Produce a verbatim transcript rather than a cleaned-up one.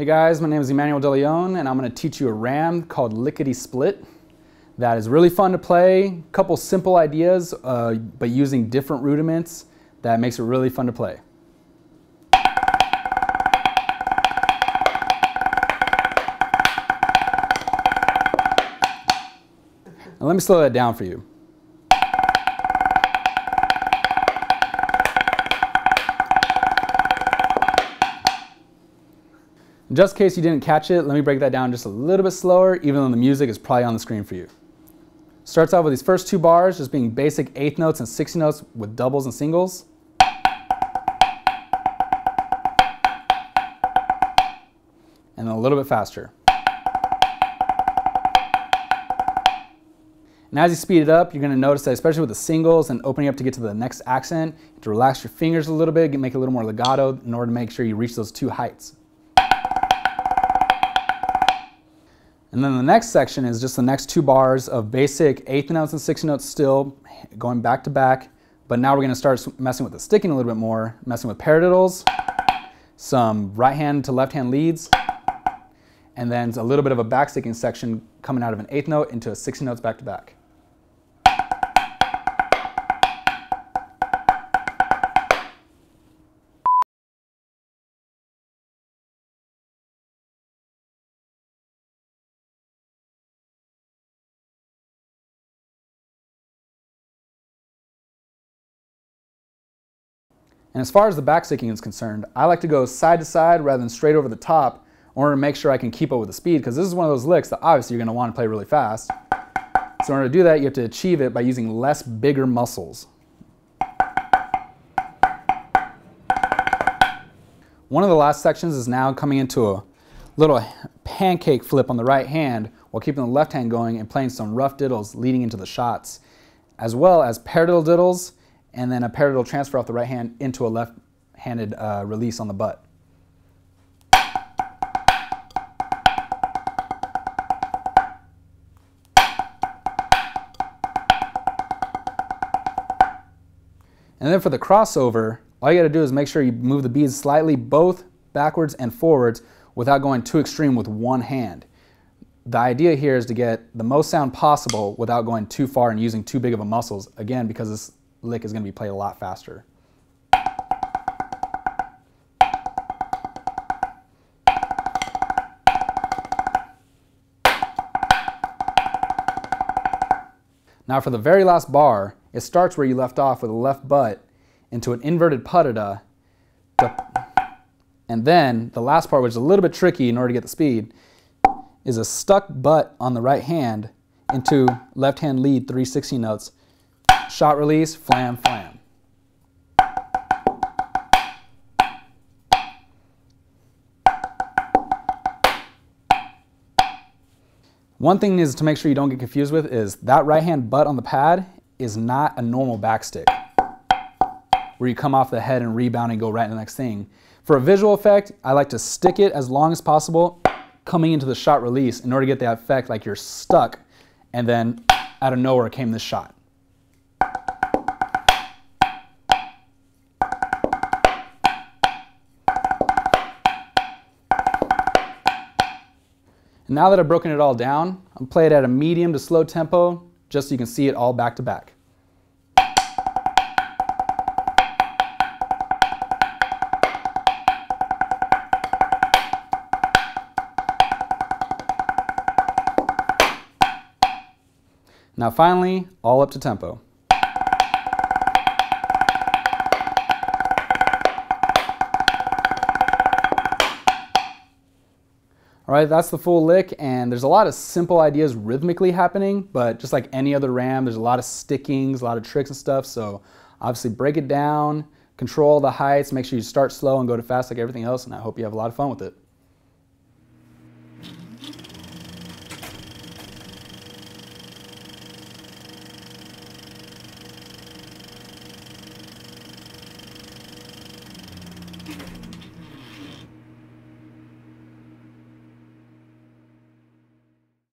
Hey guys, my name is Emmanuel DeLeon and I'm going to teach you a ram called Lickety Split that is really fun to play. A couple simple ideas, uh, but using different rudiments that makes it really fun to play. Now let me slow that down for you. Just in case you didn't catch it, let me break that down just a little bit slower, even though the music is probably on the screen for you. Starts off with these first two bars just being basic eighth notes and sixth notes with doubles and singles. And then a little bit faster. And as you speed it up, you're going to notice that especially with the singles and opening up to get to the next accent, you have to relax your fingers a little bit, make it a little more legato in order to make sure you reach those two heights. And then the next section is just the next two bars of basic eighth notes and sixth notes still, going back to back, but now we're going to start messing with the sticking a little bit more, messing with paradiddles, some right hand to left hand leads, and then a little bit of a back sticking section coming out of an eighth note into a sixth notes back to back. And as far as the back sticking is concerned, I like to go side to side rather than straight over the top in order to make sure I can keep up with the speed, because this is one of those licks that obviously you're going to want to play really fast. So in order to do that, you have to achieve it by using less bigger muscles. One of the last sections is now coming into a little pancake flip on the right hand while keeping the left hand going and playing some rough diddles leading into the shots, as well as paradiddle diddles, and then a paradiddle transfer off the right hand into a left-handed uh, release on the butt. And then for the crossover, all you gotta do is make sure you move the beads slightly both backwards and forwards without going too extreme with one hand. The idea here is to get the most sound possible without going too far and using too big of a muscles, again, because this lick is going to be played a lot faster. Now for the very last bar, it starts where you left off with a left butt into an inverted pa-da-da, and then the last part, which is a little bit tricky in order to get the speed, is a stuck butt on the right hand into left hand lead three sixteenth notes. Shot release, flam, flam. One thing is to make sure you don't get confused with is that right hand butt on the pad is not a normal back stick where you come off the head and rebound and go right to the next thing. For a visual effect, I like to stick it as long as possible coming into the shot release in order to get that effect like you're stuck and then out of nowhere came this shot. Now that I've broken it all down, I'm playing it at a medium to slow tempo, just so you can see it all back to back. Now finally, all up to tempo. All right, that's the full lick, and there's a lot of simple ideas rhythmically happening, but just like any other ram, there's a lot of stickings, a lot of tricks and stuff, so obviously break it down, control the heights, make sure you start slow and go to fast like everything else, and I hope you have a lot of fun with it.